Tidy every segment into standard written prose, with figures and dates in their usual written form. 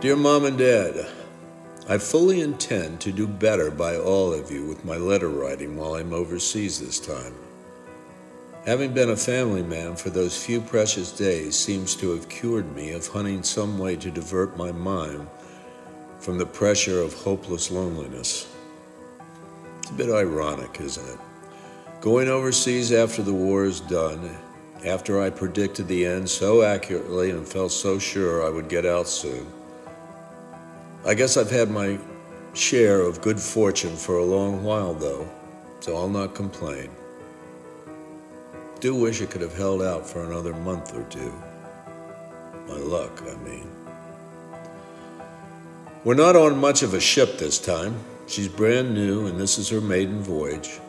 Dear Mom and Dad, I fully intend to do better by all of you with my letter writing while I'm overseas this time. Having been a family man for those few precious days seems to have cured me of hunting some way to divert my mind from the pressure of hopeless loneliness. It's a bit ironic, isn't it? Going overseas after the war is done, after I predicted the end so accurately and felt so sure I would get out soon. I guess I've had my share of good fortune for a long while, though, so I'll not complain. Do wish I could have held out for another month or two. My luck, I mean. We're not on much of a ship this time. She's brand new, and this is her maiden voyage.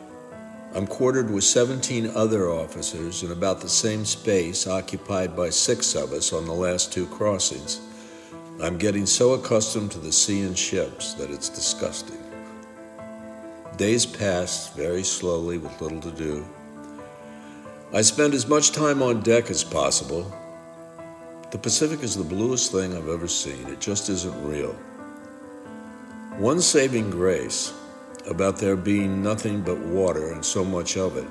I'm quartered with 17 other officers in about the same space occupied by 6 of us on the last 2 crossings. I'm getting so accustomed to the sea and ships that it's disgusting. Days passed very slowly with little to do. I spend as much time on deck as possible. The Pacific is the bluest thing I've ever seen. It just isn't real. One saving grace about there being nothing but water and so much of it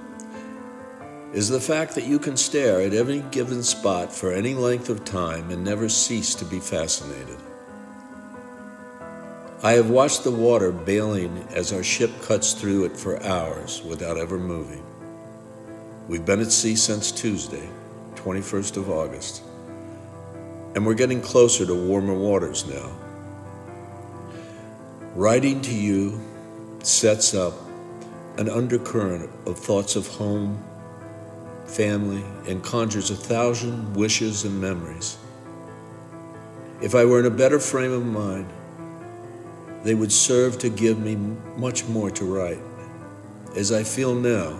is the fact that you can stare at any given spot for any length of time and never cease to be fascinated. I have watched the water bailing as our ship cuts through it for hours without ever moving. We've been at sea since Tuesday, 21st of August, and we're getting closer to warmer waters now. Writing to you sets up an undercurrent of thoughts of home, family, and conjures 1,000 wishes and memories. If I were in a better frame of mind, they would serve to give me much more to write. As I feel now,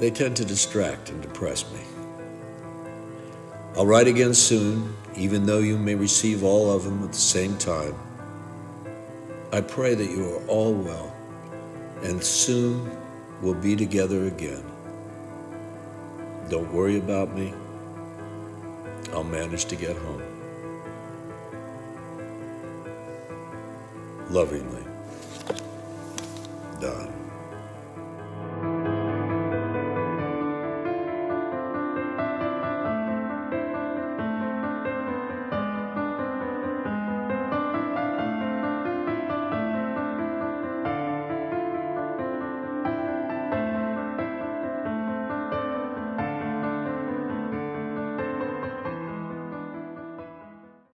they tend to distract and depress me. I'll write again soon, even though you may receive all of them at the same time. I pray that you are all well, and soon we'll be together again. Don't worry about me. I'll manage to get home. Lovingly, Don.